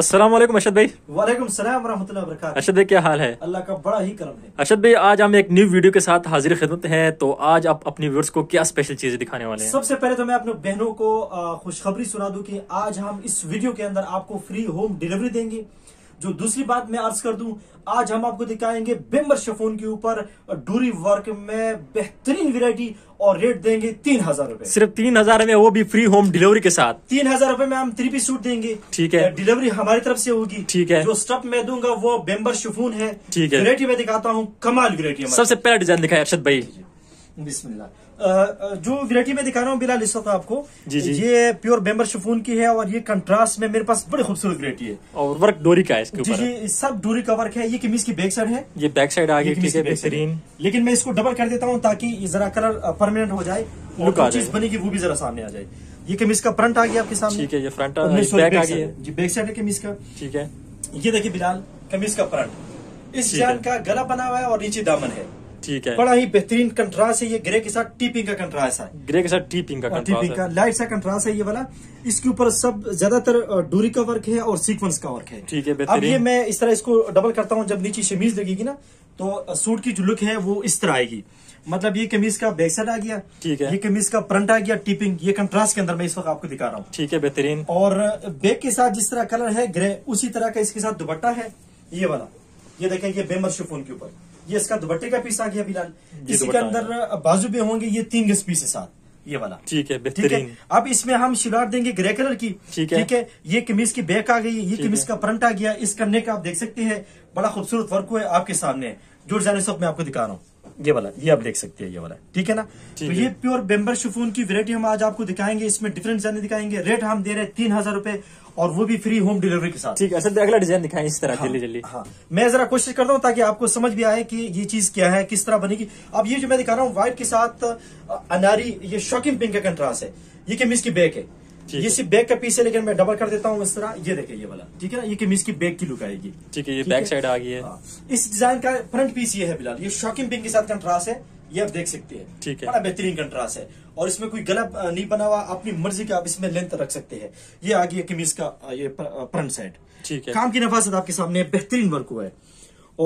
अस्सलामुअलैकुम अरशद भाई। वालेकुम सलाम वरहमतुल्लाहि वबरकातुहू। अरशद भाई क्या हाल है? अल्लाह का बड़ा ही करम है। अरशद भाई आज हम एक न्यू वीडियो के साथ हाजिर खिदमत हैं, तो आज आप अपनी व्यूअर्स को क्या स्पेशल चीजें दिखाने वाले हैं? सबसे पहले तो मैं अपने बहनों को खुशखबरी सुना दूं कि आज हम इस वीडियो के अंदर आपको फ्री होम डिलीवरी देंगे। जो दूसरी बात मैं अर्ज कर दूं, आज हम आपको दिखाएंगे बेम्बर शिफॉन के ऊपर डोरी वर्क में बेहतरीन वैरायटी और रेट देंगे 3000 रुपए, सिर्फ 3000 में, वो भी फ्री होम डिलीवरी के साथ। 3000 रुपए में हम 3 पीस सूट देंगे, ठीक है। डिलीवरी हमारी तरफ से होगी, ठीक है। जो स्टफ मैं दूंगा वो बेम्बर शिफॉन है, ठीक है। वैरायटी में दिखाता हूँ, कमाल वैरायटी। सबसे पहला डिजाइन दिखाए अरशद भाई, बिस्मिल्लाह। जो वैरायटी में दिखा रहा हूँ बिला लिस्ट आपको, जी। ये प्योर बेम्बर शिफॉन की है और ये कंट्रास्ट में मेरे पास बड़ी खूबसूरत वैरायटी है और वर्क डोरी का है इसके ऊपर, जी। सब डोरी का वर्क है। ये कमीज की बैक साइड है, ये बैक साइड आ गई, ठीक है, बेहतरीन। लेकिन मैं इसको डबल कर देता हूँ ताकि जरा कलर परमानेंट हो जाए और चीज बनेगी वो भी जरा सामने आ जाए। ये कमीज का फ्रंट आ गया आपके सामने, ठीक है। ये फ्रंट आ गया, बैक साइड है कमीज का, ठीक है। ये देखिए बिलाल, कमीज का फ्रंट, इस जान का गला बना हुआ है और नीचे दामन है, ठीक है। बड़ा ही बेहतरीन कंट्रास्ट है। ये ग्रे के साथ टी पिंक का कंट्रास्ट है, ग्रे के साथ टी पिंक का कंट्रास्ट है, लाइट सा कंट्रास्ट है ये वाला। इसके ऊपर सब ज्यादातर डोरी का वर्क है और सीक्वेंस का वर्क है, ठीक है। अब ये मैं इस तरह इसको डबल करता हूँ, जब नीचे शमीज लगेगी ना तो सूट की जो लुक है वो इस तरह आएगी। मतलब ये कमीज का बैक साइड आ गया, ठीक है। ये कमीज का फ्रंट आ गया टिपिंग, ये कंट्रास्ट के अंदर मैं इस वक्त आपको दिखा रहा हूँ, ठीक है, बेहतरीन। और बैक के साथ जिस तरह कलर है ग्रे, उसी तरह का इसके साथ दुपट्टा है ये वाला। ये देखें, ये बेम्बर शिफॉन के ऊपर ये इसका दुपट्टे का पीस आ गया बिलाल। इसी के अंदर बाजू भी होंगे, ये 3 गज पीस के साथ ये वाला, ठीक है, बेहतरीन। अब इसमें हम शिलार देंगे ग्रे कलर की, ठीक है, ठीक है। ये कमीज की बैक आ गई, ये कमीज का फ्रंट आ गया। इसका नेक आप देख सकते हैं, बड़ा खूबसूरत वर्क हुआ है आपके सामने। जुड़ जाने सब मैं आपको दिखा रहा हूँ ये वाला, ये आप देख सकते हैं ये वाला, ठीक है ना। तो ये प्योर बेम्बर शिफॉन की वैरायटी हम आज आपको दिखाएंगे, इसमें डिफरेंट डिजाइन दिखाएंगे। रेट हम दे रहे हैं 3000 रुपए और वो भी फ्री होम डिलीवरी के साथ, ठीक है। अच्छा, अगला डिजाइन दिखाएं इस तरह, जल्दी जल्दी। हाँ, मैं जरा कोशिश करता हूँ ताकि आपको समझ भी आए कि ये चीज क्या है, किस तरह बनेगी। अब ये जो मैं दिखा रहा हूँ व्हाइट के साथ अनारी, ये शॉकिंग पिंक का कंट्रास्ट है। ये कमीज की बैक है, ये सिर्फ बैक का पीस है, लेकिन मैं डबल कर देता हूँ इस तरह। ये देखिए ये वाला, ठीक है ना। ये कमीज की बैक की लुक आएगी, ठीक है। ये बैक साइड आ गई है। इस डिजाइन का फ्रंट पीस ये है बिलाल, ये शॉकिंग पिंक के साथ कंट्रास्ट है, ये आप देख सकते हैं, ठीक है। बड़ा बेहतरीन कंट्रास्ट है और इसमें कोई गला नहीं बना हुआ, अपनी मर्जी का आप इसमें लेंथ रख सकते हैं। ये आ गई कमीज का ये फ्रंट साइड, ठीक है। काम की नफासत आपके सामने, बेहतरीन वर्क हुआ है।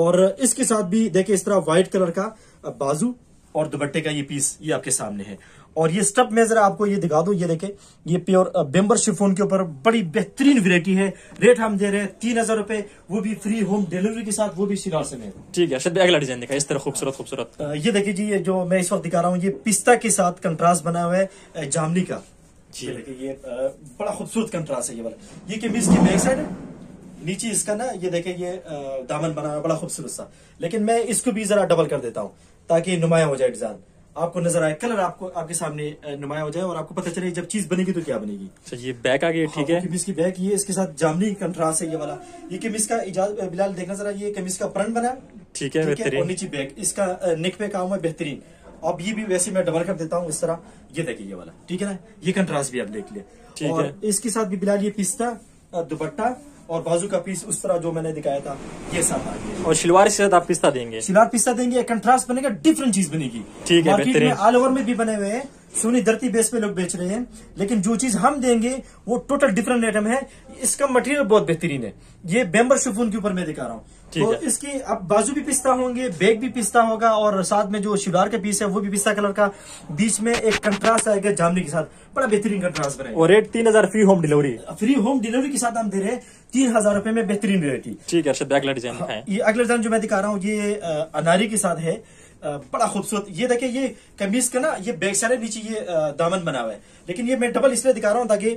और इसके साथ भी देखिये इस तरह व्हाइट कलर का बाजू और दुपट्टे का ये पीस ये आपके सामने है। और ये स्टफ में जरा आपको ये दिखा दूं, ये देखें, ये प्योर बेम्बर शिफॉन के ऊपर बड़ी बेहतरीन वैरायटी है। रेट हम दे रहे हैं 3000 रुपए, वो भी फ्री होम डिलीवरी के साथ, वो भी शिलार से में, ठीक है। अगला डिजाइन दिखा इस तरह खूबसूरत खूबसूरत। ये देखिए जी, ये जो मैं इस वक्त दिखा रहा हूँ ये पिस्ता के साथ कंट्रास्ट बना हुआ है जामनी का, ये देखिए। ये बड़ा खूबसूरत कंट्रास्ट है ये वाला। ये कमीज की बैक साइड है, नीचे इसका ना ये देखें ये दामन बना हुआ बड़ा खूबसूरत सा। लेकिन मैं इसको भी जरा डबल कर देता हूँ ताकि नुमाया हो जाए डिजाइन, आपको नजर आए, कलर आपको आपके सामने नुमाया हो जाए और आपको पता चले जब चीज बनेगी तो क्या बनेगी। ये बैक आ गई, ठीक है, कमीज की बैक। ये इसके साथ जामनी कंट्रास्ट है ये वाला। ये कमीज का इजाजत बिलाल देखना जरा, ये कमीज का फ्रंट बना, ठीक है, बेहतरीन। और नीचे बैक, इसका नेक पे काम है बेहतरीन। अब ये भी वैसे मैं डबल कर देता हूँ इस तरह, ये देखिए ये वाला, ठीक है ना। ये कंट्रास्ट भी आप देख लिया। और इसके साथ भी बिलाल ये पिस्ता दुपट्टा और बाजू का पीस उस तरह जो मैंने दिखाया था ये साथ आ गया। और शिलवार के साथ आप पिस्ता देंगे, शिलवार पिस्ता देंगे, कंट्रास्ट बनेगा, डिफरेंट चीज बनेगी, ठीक है, बेहतरीन। ऑल ओवर में भी बने हुए हैं, सोनी धरती बेस पे लोग बेच रहे हैं, लेकिन जो चीज हम देंगे वो टोटल डिफरेंट आइटम है। इसका मटेरियल बहुत बेहतरीन है, ये बेम्बर शिफॉन के ऊपर मैं दिखा रहा हूँ, ठीक है। इसकी अब बाजू भी पिस्ता होंगे, बैक भी पिस्ता होगा और साथ में जो शिलार का पीस है वो भी पिस्ता कलर का, बीच में एक कंट्रास्ट आएगा जामनी के साथ, बड़ा बेहतरीन कंट्रास्ट बनेगा। और rate 3000 free home delivery, free home delivery के साथ हम दे रहे हैं 3000 रुपए में, बेहतरीन वैरायटी, ठीक है। अगला डिजाइन, ये अगला डिजाइन जो मैं दिखा रहा हूँ ये अनारी के साथ है, बड़ा खूबसूरत। ये देखिए ये कमीज का ना ये बैक साइड नीचे ये दामन बना हुआ है, लेकिन ये मैं डबल इसलिए दिखा रहा हूँ ताकि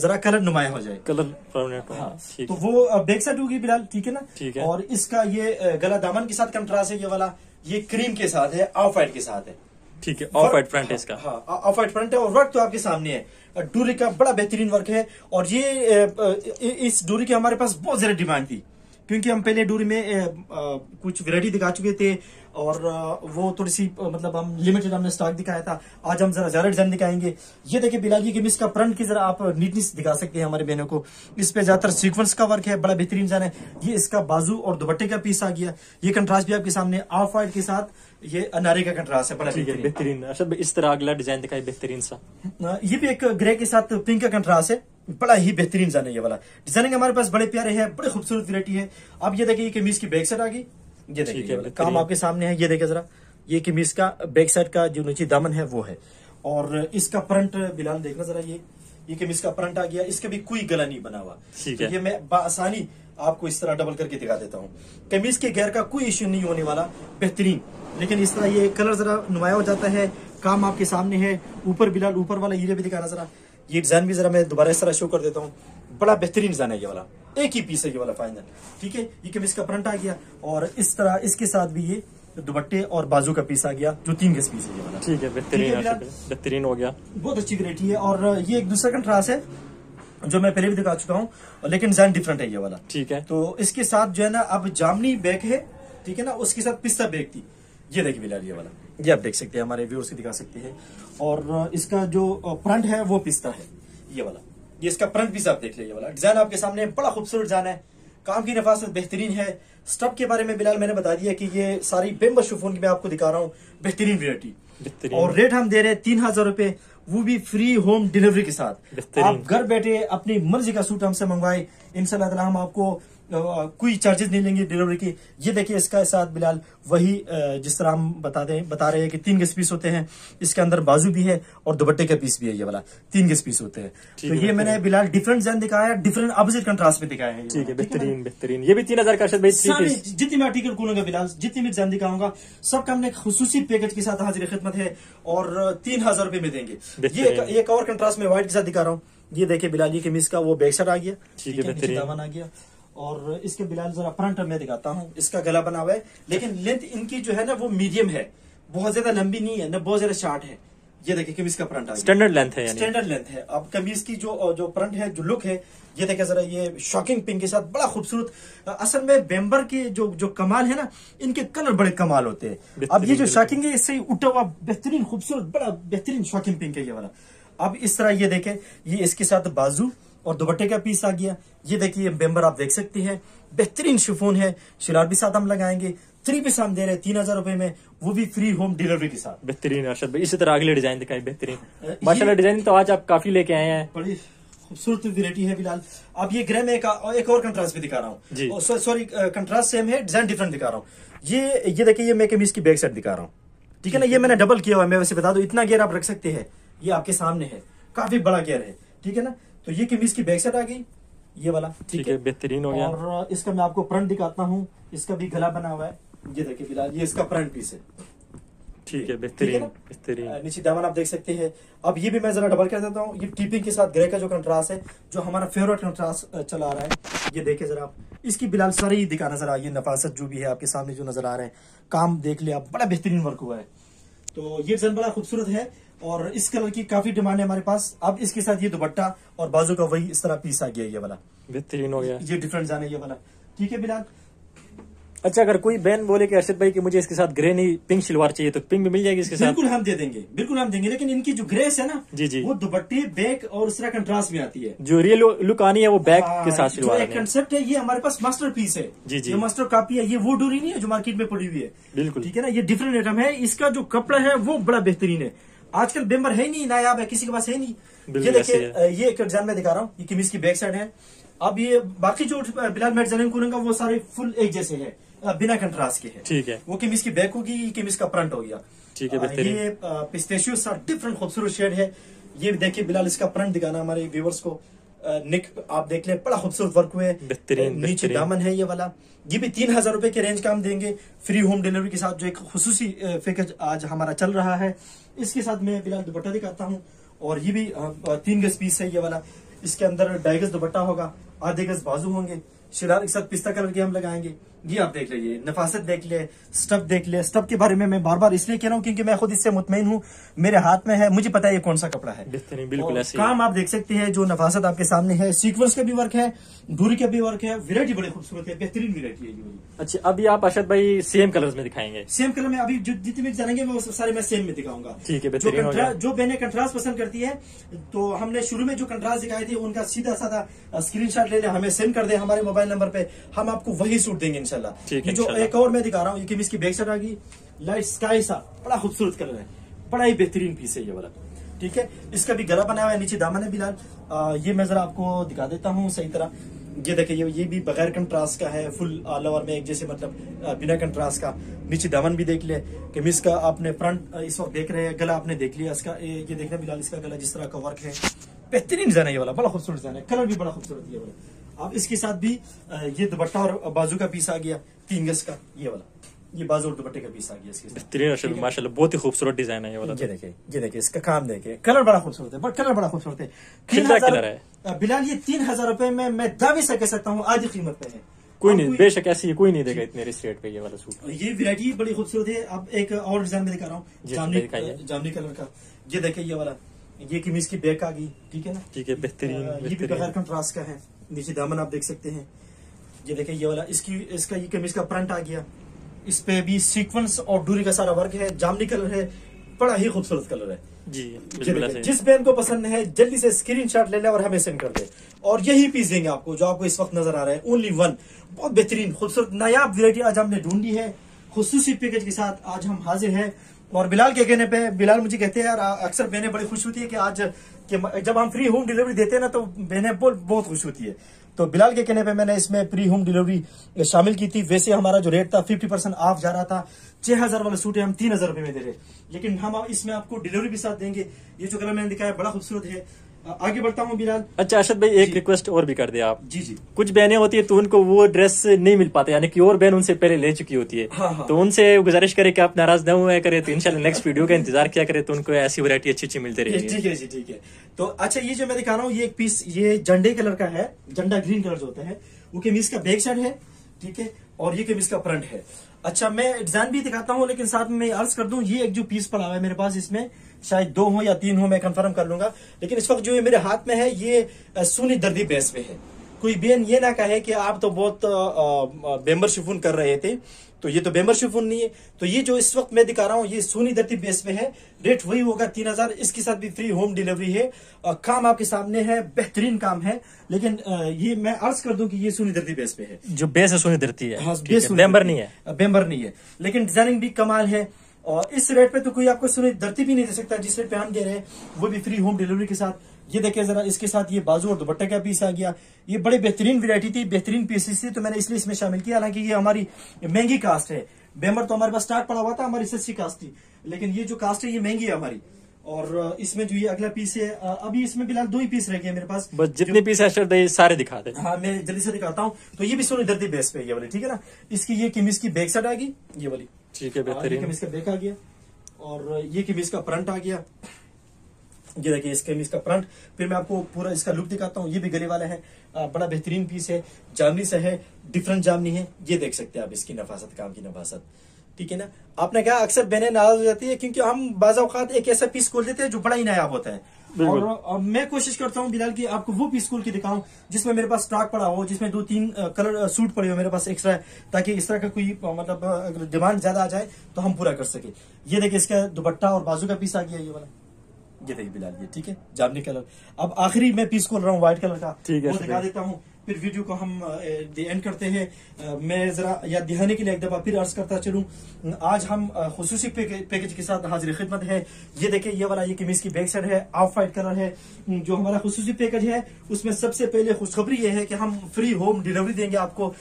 जरा कलर नुमाया हो जाए, कलर, हाँ, तो वो बैक साइड होगी बिलाल, ठीक है ना, ठीक है। और इसका ये गला दामन के साथ कंट्रास्ट है ये वाला। ये क्रीम के साथ है, ऑफ वाइट के साथ है, ठीक है। ऑफ वाइट फ्रंट है इसका, हाँ, ऑफ वाइट फ्रंट है और वर्क तो आपके सामने है। डोरी का बड़ा बेहतरीन वर्क है और ये इस डोरी की हमारे पास बहुत ज्यादा डिमांड थी, क्योंकि हम पहले डोरी में कुछ वैरायटी दिखा चुके थे और वो थोड़ी सी मतलब हम लिमिटेड हमने स्टॉक दिखाया था। आज हम जरा ज्यादा डिजाइन दिखाएंगे। ये देखिए बिलाल, ये कमीज का फ्रंट की जरा आप नीटनेस दिखा सकते हैं हमारे बहनों को। इस पे ज्यादातर सीक्वेंस का वर्क है, बड़ा बेहतरीन डिजाइन है। ये इसका बाजू और दुपट्टे का पीस आ गया, ये कंट्रास्ट भी आपके सामने, ऑफ वाइट के साथ ये अनारे का कंट्रास्ट है, बड़ा बेहतरीन। अच्छा, इस तरह अगला डिजाइन दिखाई बेहतरीन सा, ये भी एक ग्रे के साथ पिंक का कंट्रास्ट है, बड़ा ही बेहतरीन डिजाइन है ये वाला। डिजाइनिंग हमारे पास बड़े प्यारे है, बड़ी खूबसूरत वैरायटी है। आप ये देखिए कमीज की बैक साइड आ गई, ये देखिए काम आपके सामने है। ये देखिए जरा, ये कमीज का बैक साइड का जो नीचे दामन है वो है, और इसका फ्रंट बिलाल देखना जरा, ये कमीज का फ्रंट आ गया। इसका भी कोई गला नहीं बना हुआ, ठीक है। ये मैं आसानी आपको इस तरह डबल करके दिखा देता हूँ। कमीज के घेर का कोई इश्यू नहीं होने वाला, बेहतरीन। लेकिन इस तरह ये कलर जरा नुमाया हो जाता है, काम आपके सामने है। ऊपर बिलाल ऊपर वाला ये भी दिखाना जरा, ये डिजाइन भी जरा मैं दोबारा इस तरह शो कर देता हूँ। बड़ा बेहतरीन डिजाइन है ये वाला, एक ही पीस है ये वाला फाइनल, ठीक है। ये कमीज का फ्रंट आ गया, और इस तरह इसके साथ भी ये दुपट्टे और बाजू का पीस आ गया, जो 3 गज पीस है ये वाला, ठीक है। बेहतरीन हो गया, बहुत अच्छी वैरायटी है। और ये एक दूसरा कंट्रास्ट है जो मैं पहले भी दिखा चुका हूँ, लेकिन डिजाइन डिफरेंट है ये वाला, ठीक है। तो इसके साथ जो है ना, अब जामनी बैग है, ठीक है ना, उसके साथ पिस्ता बैग थी। ये देखिए बिलाल ये वाला, ये आप देख सकते हैं, हमारे व्यूअर्स को दिखा सकते हैं। और इसका जो फ्रंट है वो पिस्ता है ये वाला, ये इसका फ्रंट पीस आप देख लिया। ये वाला डिजाइन आपके सामने बड़ा खूबसूरत डिजाइन है, काम की नफासत बेहतरीन है। स्टफ के बारे में बिलाल मैंने बता दिया कि ये सारी बेम्बर शिफॉन की मैं आपको दिखा रहा हूँ, बेहतरीन वैरायटी। और रेट हम दे रहे हैं 3000 रुपए, वो भी फ्री होम डिलीवरी के साथ। आप घर बैठे अपनी मर्जी का सूट हमसे मंगवाए, इंशाल्लाह ताला हम आपको कोई चार्जेस नहीं लेंगे डिलीवरी की। ये देखिए इसका साथ बिलाल वही जिस तरह हम बता रहे हैं कि 3 गज पीस होते हैं। इसके अंदर बाजू भी है और दुपट्टे का पीस भी है। ये वाला 3 गज पीस होते हैं। तो ये मैंने बिलाल डिफरेंट डिजाइन दिखाया, डिफरेंट अपोजिट कंट्रास्ट में दिखाया है, ठीक है। बेहतरीन बेहतरीन। ये भी 3000 का अर्शद भाई, जितनी मैं आर्टिकल खोलूंगा बिलाल, जितनी मैं डिजाइन दिखाऊंगा, सबका हमने खुसूसी पैकेज के साथ हाजिर खिदमत है और 3000 रुपए में देंगे। ये एक और कंट्रास्ट में व्हाइट के साथ दिखा रहा हूँ। ये देखिए बिलाल, ये कमीज का वो बैक साइड आ गया, ठीक है, दामन आ गया। और इसके बिलाल जरा फ्रंट में दिखाता हूँ। इसका गला बना हुआ है, लेकिन लेंथ इनकी जो है ना वो मीडियम है, बहुत ज्यादा लंबी नहीं है ना बहुत ज्यादा शॉर्ट है। ये देखिए कमीज का फ्रंट स्टैंडर्ड लेंथ है, स्टैंडर्ड लेंथ है। अब कमीज की जो फ्रंट है, जो लुक है, ये देखिए जरा, ये शॉकिंग पिंक के साथ बड़ा खूबसूरत। असल में बेम्बर के जो कमाल है ना, इनके कलर बड़े कमाल होते हैं। अब ये जो शॉकिंग है, इससे उठा हुआ बेहतरीन खूबसूरत बड़ा बेहतरीन शॉकिंग पिंक है ये वाला। अब इस तरह ये देखे, ये इसके साथ बाजू और दुपट्टे का पीस आ गया। ये देखिए बेम्बर आप देख सकते हैं, बेहतरीन शिफॉन है। शिलार भी साथ हम लगाएंगे, 3 पीस हम दे रहे 3000 रुपए में, वो भी फ्री होम डिलीवरी के साथ। बेहतरीन अर्शद भाई, इसी तरह अगले डिजाइन दिखाई बेहतरीन माशाल्लाह। डिजाइन तो आज आप काफी लेके आए हैं, बड़ी खूबसूरत वेरायटी है बिलाल। अब ये ग्रे में एक और कंट्रास्ट भी दिखा रहा हूँ, सॉरी कंट्रास्ट सेम है, डिजाइन डिफरेंट दिखा रहा हूँ। ये देखिए, ये मैं कमीज की बैक साइड दिखा रहा हूँ, ठीक है ना। ये मैंने डबल किया हुआ है, मैं वैसे बता दूं, इतना घेर आप रख सकते हैं। ये आपके सामने है, काफी बड़ा घेर है, ठीक है ना। तो ये कमीज की बैक साइड आ गई ये वाला, ठीक है, बेहतरीन हो गया। और इसका मैं आपको फ्रंट दिखाता हूँ, इसका भी गला बना हुआ है। ये देखिए फिलहाल, ये इसका फ्रंट पीस है, ठीक है, बेहतरीन बेहतरीन। नीचे दामन आप देख सकते हैं। अब ये भी मैं जरा डबल कर देता हूँ। ये टीपिंग के साथ ग्रे का जो कंट्रास्ट है, जो हमारा फेवरेट कंट्रास्ट चला रहा है, ये देखिए जरा आप। इसकी बिलाल सारी दिखा नजर आ, ये नफासत जो भी है आपके सामने जो नजर आ रहा है, काम देख लिया, बड़ा बेहतरीन वर्क हुआ है। तो ये डिजाइन बड़ा खूबसूरत है और इस कलर की काफी डिमांड है हमारे पास। अब इसके साथ ये दुपट्टा और बाजू का वही इस तरह पीस आ गया ये वाला, बेहतरीन हो गया। ये डिफरेंट जाने ये वाला, ठीक है बिलाल। अच्छा, अगर कोई बहन बोले कि अर्शद भाई कि मुझे इसके साथ ग्रे नहीं पिंक शलवार चाहिए, तो पिंक भी मिल जाएगी इसके साथ? बिल्कुल हम दे देंगे, बिल्कुल हम देंगे। लेकिन इनकी जो ग्रेस है ना, जी जी, वो दुपट्टे बैक और उस तरह कंट्रास्ट में आती है, जो रियल लुक आनी है वो बैक के साथ शलवार। एक कंसेप्ट है, ये हमारे पास मास्टर पीस है, जी जी, मास्टर कॉपी है। ये वो डोरी नहीं है जो मार्केट में पड़ी हुई है, बिल्कुल, ठीक है ना। ये डिफरेंट आइटम है, इसका जो कपड़ा है वो बड़ा बेहतरीन है। आजकल बेम्बर है नहीं, नायाब है, किसी के पास है नहीं। ये देखिए, ये एक डिजाइन में दिखा रहा हूँ, ये कमीज की बैक साइड है। अब ये बाकी जो बिलाल मैं डिजाइन खोलूंगा वो सारे फुल एक जैसे है, बिना कंट्रास्ट के है, ठीक है। वो कमीज की बैक होगी, ये कमीज का फ्रंट हो गया, ठीक है। ये पिस्तेशियो सा डिफरेंट खूबसूरत शेड है। ये देखिए बिलाल, इसका फ्रंट दिखाना हमारे व्यूवर्स को। निक आप देख ले, बड़ा खूबसूरत वर्क हुए, नीचे दामन है ये वाला। ये भी 3000 रुपए के रेंज का हम देंगे, फ्री होम डिलीवरी के साथ, जो एक खुसूसी पैकेज आज हमारा चल रहा है। इसके साथ मैं बिलाल दुपट्टा दिखाता हूँ, और ये भी 3 गज पीस है ये वाला। इसके अंदर 2.5 गज दुपट्टा होगा, 1.5 गज बाजू होंगे। शिलार के साथ पिस्ता कलर के हम लगाएंगे। ये आप देख लीजिए, नफासत देख ले, स्टफ देख ले। स्टफ के बारे में मैं बार बार इसलिए कह रहा हूँ क्योंकि मैं खुद इससे मुतमईन हूँ, मेरे हाथ में है, मुझे पता है ये कौन सा कपड़ा है। बिल्कुल ऐसे काम आप देख सकते हैं, जो नफासत आपके सामने है। सीक्वेंस का भी वर्क है, डोरी का भी वर्क है, वैरायटी बड़ी खूबसूरत है, बेहतरीन वैरायटी है। अच्छा, अभी आप अर्शद भाई सेम कलर में दिखाएंगे? सेम कलर में अभी जितने भी जानेंगे वो सारे मैं सेम में दिखाऊंगा, ठीक है। जो बहने कंट्रास्ट पसंद करती है, तो हमने शुरू में जो कंट्रास्ट दिखाई थी उनका सीधा साधा स्क्रीनशॉट ले लें, हमें सेंड कर दे हमारे मोबाइल नंबर पे, हम आपको वही सूट देंगे इंशाल्लाह। ये जो एक और मैं दिखा रहा हूँ, ये कमीज की बैक साइड आ गई, लाइट स्काई सा बड़ा खूबसूरत कलर है, बड़ा ही बेहतरीन पीस है ये वाला। ठीक है। इसका भी गला बना हुआ है, नीचे दामन है बिलाल। ये मैं जरा आपको दिखा देता हूँ सही तरह। ये देखिए ये भी बगैर कंट्रास्ट का है, फुल ऑल ओवर में एक जैसे, मतलब बिना कंट्रास्ट का। नीचे दामन भी देख ले, कमीज का आपने फ्रंट इस वक्त देख रहे हैं, गला आपने देख लिया इसका। ये देखना बिलाल इसका गला जिस तरह का वर्क है, बेहतरीन डिजाइन है ये वाला, बड़ा खूबसूरत डिजाइन है, कलर भी बड़ा खूबसूरत है ये वाला। अब इसके साथ भी ये दुपट्टा और बाजू का पीस आ गया 3 गज का, ये वाला ये बाजू और दुपट्टे का पीस आ गया इसके साथ। माशाल्लाह बहुत ही खूबसूरत डिजाइन है ये वाला। ये देखिए इसका काम देखिए, कलर बड़ा खूबसूरत है, कलर बड़ा खूबसूरत है। 3000 है बिलाल, ये 3000 रुपए में मैं दावे से कह सकता हूँ आधी कीमत पे है। कोई नहीं, बेशक ऐसी कोई नहीं देगा इतने रेट पे ये वाला सूट। ये वैरायटी बड़ी खूबसूरत है। अब एक और डिजाइन में दिखा रहा हूँ, जामनी कलर का। ये देखिए ये वाला, ये कमीज की बैक आ गई, ठीक है ना, ठीक है, बेहतरीन। ये भी बगैर कंट्रास्ट का है, नीचे दामन आप देख सकते हैं। ये देखिए ये वाला, इसका ये कमीज का फ्रंट आ गया। इस पे भी सीक्वेंस और डूरी का सारा वर्क है, जामनी कलर है, बड़ा ही खूबसूरत कलर है जी। जिस बहन को पसंद है जल्दी से स्क्रीनशॉट ले लें और हमें सेंड कर दे, और यही पीस देंगे आपको जो आपको इस वक्त नजर आ रहा है। ओनली वन बहुत बेहतरीन खूबसूरत नायाब वैरायटी आज हमने ढूंढी है, खुसूसी पैकेज के साथ आज हम हाजिर है। और बिलाल के कहने पे, बिलाल मुझे कहते हैं यार, अक्सर बहने बड़ी खुश होती है कि आज कि जब हम फ्री होम डिलीवरी देते हैं ना तो बहने बहुत खुश होती है। तो बिलाल के कहने पे मैंने इसमें फ्री होम डिलीवरी शामिल की थी। वैसे हमारा जो रेट था 50% ऑफ जा रहा था, 6000 वाला सूट है हम 3000 रुपए में दे रहे, लेकिन हम इसमें आपको डिलीवरी भी साथ देंगे। ये जो कलर मैंने दिखाया बड़ा खूबसूरत है। आगे बढ़ता हूँ बिलाल। अच्छा अर्शद भाई, एक रिक्वेस्ट और भी कर दे आप। जी जी। कुछ बहनें होती है तो उनको वो ड्रेस नहीं मिल पाता, यानी कि और बहन उनसे पहले ले चुकी होती है। हाँ हाँ। तो उनसे गुजारिश करें कि आप नाराज न हुआ करें, तो इंशाल्लाह नेक्स्ट वीडियो का इंतजार किया करें, तो उनको ऐसी वैरायटी अच्छी अच्छी मिलती रहेगी। ठीक है जी, ठीक है। तो अच्छा ये जो मैं दिखा रहा हूँ, ये एक पीस ये झंडे कलर का है, झंडा ग्रीन कलर जो होता है, वो कमीज का बैक साइड है, ठीक है, और ये कमीज का फ्रंट है। अच्छा मैं डिजाइन भी दिखाता हूँ, लेकिन साथ में अर्ज कर दूं, ये एक जो पीस पड़ा हुआ है मेरे पास, इसमें शायद 2 हो या 3 हो, मैं कंफर्म कर लूंगा, लेकिन इस वक्त जो ये मेरे हाथ में है ये सुनी दर्दी बेस पे है। कोई बहन ये ना कहे कि आप तो बहुत बेम्बर शिफोन कर रहे थे, तो ये तो बेम्बर शिफोन नहीं है। तो ये जो इस वक्त मैं दिखा रहा हूँ ये सुनी दर्दी बेस पे है, रेट वही होगा 3000। इसके साथ भी फ्री होम डिलीवरी है, काम आपके सामने है, बेहतरीन काम है। लेकिन ये मैं अर्ज कर दूं कि ये सुनी दर्दी बेस पे है, जो बेस है सुनी दर्दी है, हाँ, बेम्बर नहीं है, बेम्बर नहीं है, लेकिन डिजाइनिंग भी कमाल है। और इस रेट पे तो कोई आपको सुनी दर्दी भी नहीं दे सकता जिस रेट पे हम दे रहे हैं, वो भी फ्री होम डिलीवरी के साथ। ये देखिए जरा, इसके साथ ये बाजू और दुपट्टे का पीस आ गया। ये बड़ी बेहतरीन वैरायटी थी, बेहतरीन पीसेस थी, तो मैंने इसलिए इसमें शामिल किया। हालांकि ये हमारी महंगी कास्ट है, बेम्बर तो हमारे पास स्टॉक पड़ा हुआ था, हमारी सस्ती कास्ट थी, लेकिन ये जो कास्ट है ये महंगी है हमारी। और इसमें जो ये अगला पीस है, अभी इसमें बिलाल 2 ही पीस रह गए मेरे पास, बस जितने पीस है सारे दिखा दे। हाँ मैं जल्दी से दिखाता हूँ। तो ये भी सोनी दर्दी बेस पे ये वाली, ठीक है ना, इसकी ये कमीज की बैक साइड आ गई, ये वाली, ठीक है, बेहतरीन कमीज का बैक आ गया, और ये कमीज का फ्रंट आ गया। ये देखिए इस कमीज का फ्रंट, फिर मैं आपको पूरा इसका लुक दिखाता हूँ। ये भी गले वाला है, बड़ा बेहतरीन पीस है, जामनी से है, डिफरेंट जामनी है, ये देख सकते हैं आप इसकी नफासत, काम की नफासत, ठीक है ना। आपने कहा अक्सर बहनें नाराज हो जाती है क्योंकि हम बाजा औकात एक ऐसा पीस खोल देते हैं जो बड़ा ही नायाब होता है। और मैं कोशिश करता हूँ बिलाल कि आपको वो पीस खोल के दिखाऊं जिसमें मेरे पास स्टॉक पड़ा हो, जिसमें 2-3 कलर सूट पड़े हो मेरे पास एक्स्ट्रा, ताकि इस तरह का कोई मतलब अगर डिमांड ज्यादा आ जाए तो हम पूरा कर सके। ये देखिए इसका दुपट्टा और बाजू का पीस आ गया ये वाला, ये देखिए बिलाल ये, ठीक है, जामनी कलर। अब आखिरी मैं पीस खोल रहा हूँ व्हाइट कलर का, वो दिखा देता हूँ, फिर वीडियो को हम एंड करते हैं। मैं जरा याद दिहाने के लिए एक दफा फिर अर्ज करता चलूं, आज हम खुसूसी पैकेज के साथ हाजिर खिदमत है। ये देखिए ये वाला, ये कमीज की बैक साइड है, ऑफ वाइट कलर है। जो हमारा खुसूसी पैकेज है उसमें सबसे पहले खुशखबरी ये है कि हम फ्री होम डिलीवरी देंगे आपको।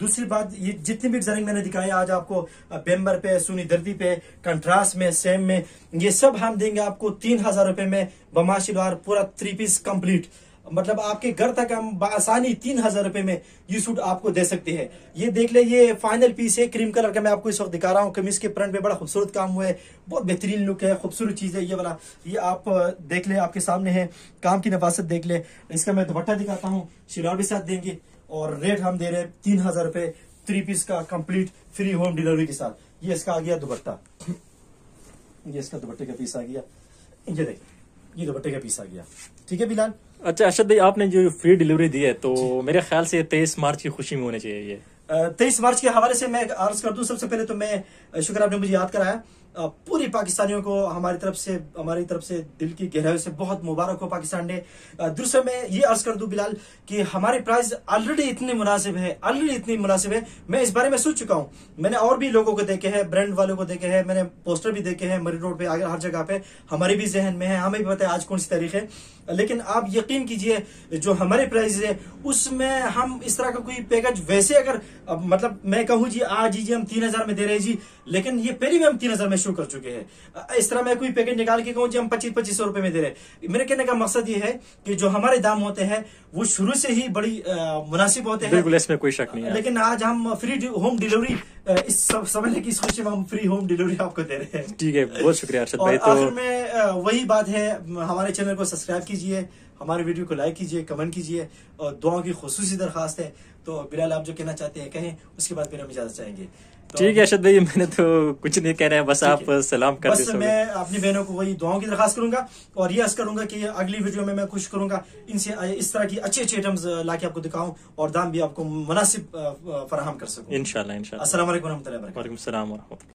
दूसरी बात, ये जितनी भी डिजाइनिंग मैंने दिखाई आज आपको, बेम्बर पे, सुनी दर्दी पे, कंट्रास्ट में, सेम में, ये सब हम देंगे आपको 3000 रुपए में बमाशिलवार, पूरा 3 पीस कम्प्लीट। मतलब आपके घर तक हम बासानी 3000 रुपए में ये सूट आपको दे सकते हैं। ये देख ले, ये फाइनल पीस है, क्रीम कलर का मैं आपको इस वक्त दिखा रहा हूँ। कमीज के फ्रंट पे बड़ा खूबसूरत काम हुआ है, बहुत बेहतरीन लुक है, खूबसूरत चीज है ये वाला। ये आप देख ले, आपके सामने है, काम की नफासत देख ले। इसका मैं दुपट्टा दिखाता हूँ, शिलार भी साथ देंगे, और रेट हम दे रहे हैं 3000 रुपए 3 पीस का कम्प्लीट फ्री होम डिलीवरी के साथ। ये इसका आ गया दुपट्टा, ये इसका दुपट्टे का पीस आ गया, ये देखिए ये दुपट्टे का पीस आ गया, ठीक है बिलाल। अच्छा अर्शद भाई, आपने जो फ्री डिलीवरी दी है तो मेरे ख्याल से 23 मार्च की खुशी में होने चाहिए ये। 23 मार्च के हवाले से मैं अर्ज कर दूं, सबसे पहले तो मैं, शुक्र आपने मुझे याद कराया, पूरी पाकिस्तानियों को हमारी तरफ से दिल की गहराई से बहुत मुबारक हो पाकिस्तान डे। दूसरा मैं ये अर्ज कर दूं बिलाल कि हमारे प्राइस ऑलरेडी इतने मुनासिब है, मैं इस बारे में सोच चुका हूँ। मैंने और भी लोगों को देखे हैं, ब्रांड वालों को देखे हैं, मैंने पोस्टर भी देखे हैं मरी रोड पे, आगे हर जगह पे हमारे भी जहन में है, हमें भी पता है आज कौन सी तारीख है। लेकिन आप यकीन कीजिए जो हमारे प्राइस है उसमें हम इस तरह का कोई पैकेज वैसे अगर मतलब मैं कहूँ जी आज जी हम 3000 में दे रहे जी, लेकिन ये पहले भी हम 3000 में शुरू कर चुके हैं। इस तरह मैं कोई पैकेज निकाल के कहूँ जी हम 2500 रुपए में दे रहे। मेरे कहने का मकसद ये है कि जो हमारे दाम होते हैं वो शुरू से ही बड़ी मुनासिब होते हैं, इसमें कोई शक नहीं है। लेकिन आज हम फ्री होम डिलीवरी इस समझने की खुशी में हम फ्री होम डिलीवरी आपको दे रहे हैं। ठीक है, बहुत शुक्रिया अर्शद भाई। तो आखिर में वही बात है, हमारे चैनल को सब्सक्राइब कीजिए, हमारे वीडियो को लाइक कीजिए, कमेंट कीजिए और दुआओं की खुसूसी दरखास्त है। तो बिलाल आप जो कहना चाहते हैं कहें, उसके बाद फिर हम इजाजत चाहेंगे। ठीक है अर्शद भाई, मैंने तो कुछ नहीं कह रहा है, बस आप सलाम कर दीजिए। बस मैं अपनी बहनों को वही दुआओं की दरखास्त करूंगा और ये अर्ज करूंगा कि अगली वीडियो में मैं कोशिश करूंगा इनसे इस तरह की अच्छे अच्छे आइटम्स लाके आपको दिखाऊं और दाम भी आपको मुनासिब फराहम कर सकूं इंशाल्लाह। अस्सलाम वालेकुम।